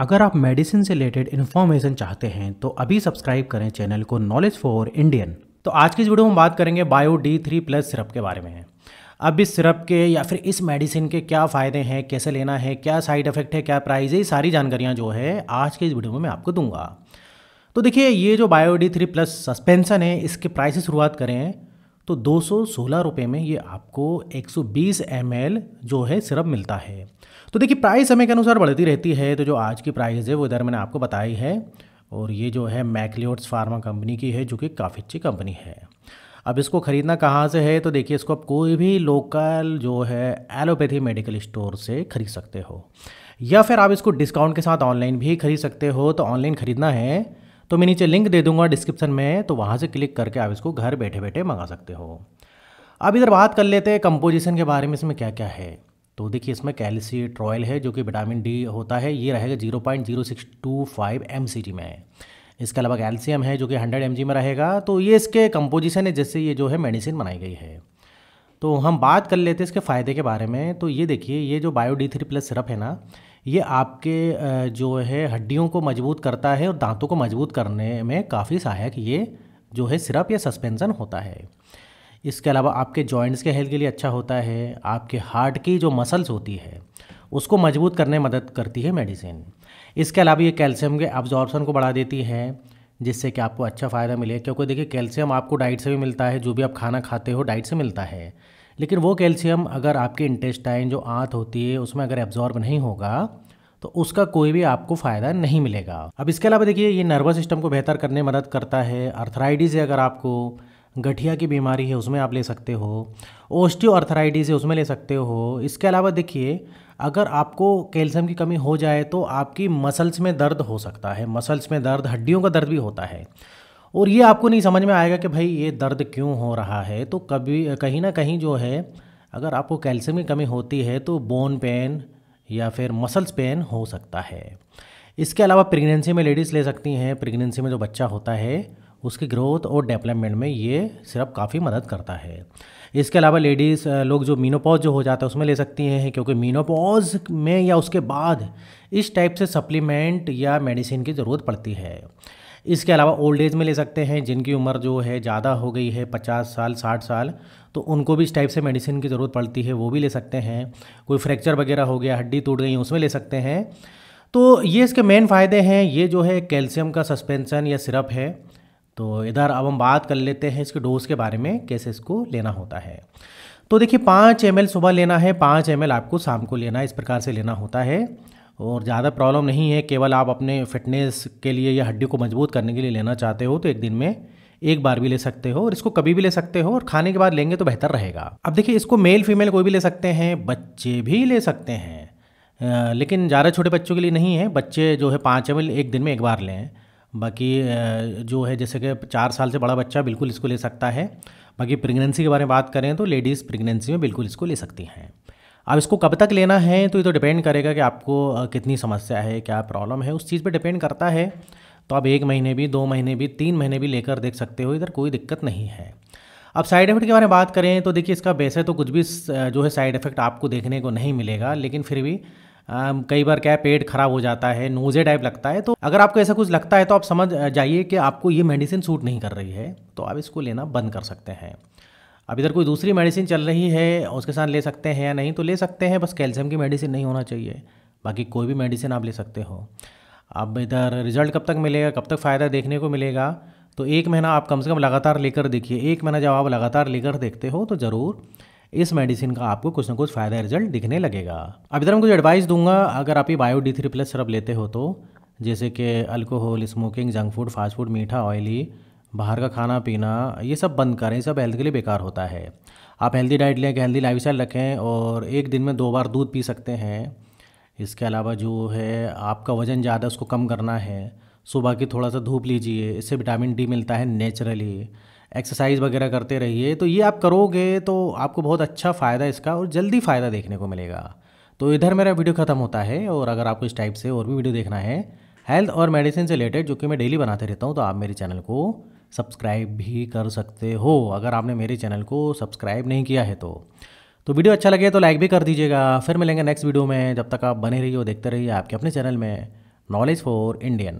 अगर आप मेडिसिन से रिलेटेड इन्फॉर्मेशन चाहते हैं तो अभी सब्सक्राइब करें चैनल को नॉलेज 4 इंडियन। तो आज की इस वीडियो में बात करेंगे बायो-D3 प्लस सिरप के बारे में। अब इस सिरप के या फिर इस मेडिसिन के क्या फ़ायदे हैं, कैसे लेना है, क्या साइड इफेक्ट है, क्या प्राइस है, ये सारी जानकारियाँ जो है आज के इस वीडियो में मैं आपको दूंगा। तो देखिए, ये जो बायो-D3 प्लस सस्पेंसन है इसके प्राइस से शुरुआत करें तो 216 रुपये में ये आपको 120 ml जो है सिरप मिलता है। तो देखिए, प्राइस समय के अनुसार बढ़ती रहती है। तो जो आज की प्राइस है वो इधर मैंने आपको बताई है और ये जो है मैकलियोड्स फार्मा कंपनी की है, जो कि काफ़ी अच्छी कंपनी है। अब इसको ख़रीदना कहाँ से है तो देखिए, इसको आप कोई भी लोकल जो है एलोपैथी मेडिकल स्टोर से ख़रीद सकते हो या फिर आप इसको डिस्काउंट के साथ ऑनलाइन भी खरीद सकते हो। तो ऑनलाइन ख़रीदना है तो मैं नीचे लिंक दे दूंगा डिस्क्रिप्शन में, तो वहाँ से क्लिक करके आप इसको घर बैठे बैठे मंगा सकते हो। अब इधर बात कर लेते हैं कंपोजिशन के बारे में, इसमें क्या क्या है। तो देखिए, इसमें कैल्सीट्रॉयल है जो कि विटामिन डी होता है, ये रहेगा 0.0625 mcg में। इसके अलावा कैल्शियम है जो कि 100 mg में रहेगा। तो ये इसके कंपोजिशन है जिससे ये जो है मेडिसिन बनाई गई है। तो हम बात कर लेते हैं इसके फ़ायदे के बारे में। तो ये देखिए, ये जो बायो-D3 प्लस सिरप है ना, ये आपके जो है हड्डियों को मजबूत करता है और दांतों को मजबूत करने में काफ़ी सहायक ये जो है सिरप या सस्पेंसन होता है। इसके अलावा आपके जॉइंट्स के हेल्थ के लिए अच्छा होता है। आपके हार्ट की जो मसल्स होती है उसको मजबूत करने में मदद करती है मेडिसिन। इसके अलावा ये कैल्शियम के अब्जॉर्प्शन को बढ़ा देती है जिससे कि आपको अच्छा फ़ायदा मिले, क्योंकि देखिए कैल्शियम आपको डाइट से भी मिलता है, जो भी आप खाना खाते हो डाइट से मिलता है। लेकिन वो कैल्शियम अगर आपके इंटेस्टाइन जो आंत होती है उसमें अगर एब्जॉर्ब नहीं होगा तो उसका कोई भी आपको फ़ायदा नहीं मिलेगा। अब इसके अलावा देखिए, ये नर्वस सिस्टम को बेहतर करने में मदद करता है। आर्थराइटिस है, अगर आपको गठिया की बीमारी है उसमें आप ले सकते हो। ऑस्टियोआर्थराइटिस है उसमें ले सकते हो। इसके अलावा देखिए, अगर आपको कैल्शियम की कमी हो जाए तो आपकी मसल्स में दर्द हो सकता है, मसल्स में दर्द, हड्डियों का दर्द भी होता है। और ये आपको नहीं समझ में आएगा कि भाई ये दर्द क्यों हो रहा है। तो कभी कहीं ना कहीं जो है अगर आपको कैल्शियम की कमी होती है तो बोन पेन या फिर मसल्स पेन हो सकता है। इसके अलावा प्रेगनेंसी में लेडीज़ ले सकती हैं। प्रेगनेंसी में जो बच्चा होता है उसकी ग्रोथ और डेवलपमेंट में ये सिरप काफ़ी मदद करता है। इसके अलावा लेडीज़ लोग जो मेनोपॉज जो हो जाता है उसमें ले सकती हैं, क्योंकि मेनोपॉज में या उसके बाद इस टाइप से सप्लीमेंट या मेडिसिन की ज़रूरत पड़ती है। इसके अलावा ओल्ड एज में ले सकते हैं, जिनकी उम्र जो है ज़्यादा हो गई है, 50 साल 60 साल, तो उनको भी इस टाइप से मेडिसिन की ज़रूरत पड़ती है, वो भी ले सकते हैं। कोई फ्रैक्चर वगैरह हो गया, हड्डी टूट गई है, उसमें ले सकते हैं। तो ये इसके मेन फ़ायदे हैं। ये जो है कैल्शियम का सस्पेंसन या सिरप है। तो इधर अब हम बात कर लेते हैं इसके डोज़ के बारे में, कैसे इसको लेना होता है। तो देखिए, 5 ml सुबह लेना है, 5 ml आपको शाम को लेना है, इस प्रकार से लेना होता है। और ज़्यादा प्रॉब्लम नहीं है, केवल आप अपने फिटनेस के लिए या हड्डियों को मजबूत करने के लिए लेना चाहते हो तो एक दिन में एक बार भी ले सकते हो और इसको कभी भी ले सकते हो, और खाने के बाद लेंगे तो बेहतर रहेगा। अब देखिए, इसको मेल फीमेल कोई भी ले सकते हैं, बच्चे भी ले सकते हैं, लेकिन ज़्यादा छोटे बच्चों के लिए नहीं है। बच्चे जो है 5 ml एक दिन में एक बार लें। बाकी जो है जैसे कि 4 साल से बड़ा बच्चा बिल्कुल इसको ले सकता है। बाकी प्रेगनेंसी के बारे में बात करें तो लेडीज़ प्रेगनेंसी में बिल्कुल इसको ले सकती हैं। अब इसको कब तक लेना है तो ये तो डिपेंड करेगा कि आपको कितनी समस्या है, क्या प्रॉब्लम है, उस चीज़ पे डिपेंड करता है। तो आप 1 महीने भी, 2 महीने भी, 3 महीने भी लेकर देख सकते हो, इधर कोई दिक्कत नहीं है। अब साइड इफेक्ट के बारे में बात करें तो देखिए, इसका वैसे तो कुछ भी जो है साइड इफेक्ट आपको देखने को नहीं मिलेगा, लेकिन फिर भी कई बार क्या पेट खराब हो जाता है, नोज़े टाइप लगता है। तो अगर आपको ऐसा कुछ लगता है तो आप समझ जाइए कि आपको ये मेडिसिन सूट नहीं कर रही है, तो आप इसको लेना बंद कर सकते हैं। अब इधर कोई दूसरी मेडिसिन चल रही है उसके साथ ले सकते हैं या नहीं, तो ले सकते हैं, बस कैल्शियम की मेडिसिन नहीं होना चाहिए। बाकी कोई भी मेडिसिन आप ले सकते हो। अब इधर रिजल्ट कब तक मिलेगा, कब तक फ़ायदा देखने को मिलेगा तो 1 महीना आप कम से कम लगातार लेकर देखिए। 1 महीना जब आप लगातार लेकर देखते हो तो ज़रूर इस मेडिसिन का आपको कुछ ना कुछ फ़ायदा रिजल्ट दिखने लगेगा। अब इधर मैं कुछ एडवाइस दूंगा अगर आप ये बायो-D3 प्लस सिरप लेते हो तो, जैसे कि alcohol, smoking, junk food, fast food, मीठा, ऑयली, बाहर का खाना पीना, ये सब बंद करें, सब हेल्थ के लिए बेकार होता है। आप हेल्दी डाइट लें, हेल्दी लाइफस्टाइल रखें और एक दिन में 2 बार दूध पी सकते हैं। इसके अलावा जो है आपका वज़न ज़्यादा उसको कम करना है, सुबह की थोड़ा सा धूप लीजिए, इससे विटामिन डी मिलता है नेचुरली। एक्सरसाइज वगैरह करते रहिए, तो ये आप करोगे तो आपको बहुत अच्छा फ़ायदा इसका और जल्दी फ़ायदा देखने को मिलेगा। तो इधर मेरा वीडियो ख़त्म होता है, और अगर आपको इस टाइप से और भी वीडियो देखना है हेल्थ और मेडिसिन से रिलेटेड, जो कि मैं डेली बनाते रहता हूँ, तो आप मेरे चैनल को सब्सक्राइब भी कर सकते हो अगर आपने मेरे चैनल को सब्सक्राइब नहीं किया है तो। तो वीडियो अच्छा लगे तो लाइक भी कर दीजिएगा। फिर मिलेंगे नेक्स्ट वीडियो में, जब तक आप बने रहिए और देखते रहिए आपके अपने चैनल में नॉलेज फॉर इंडियन।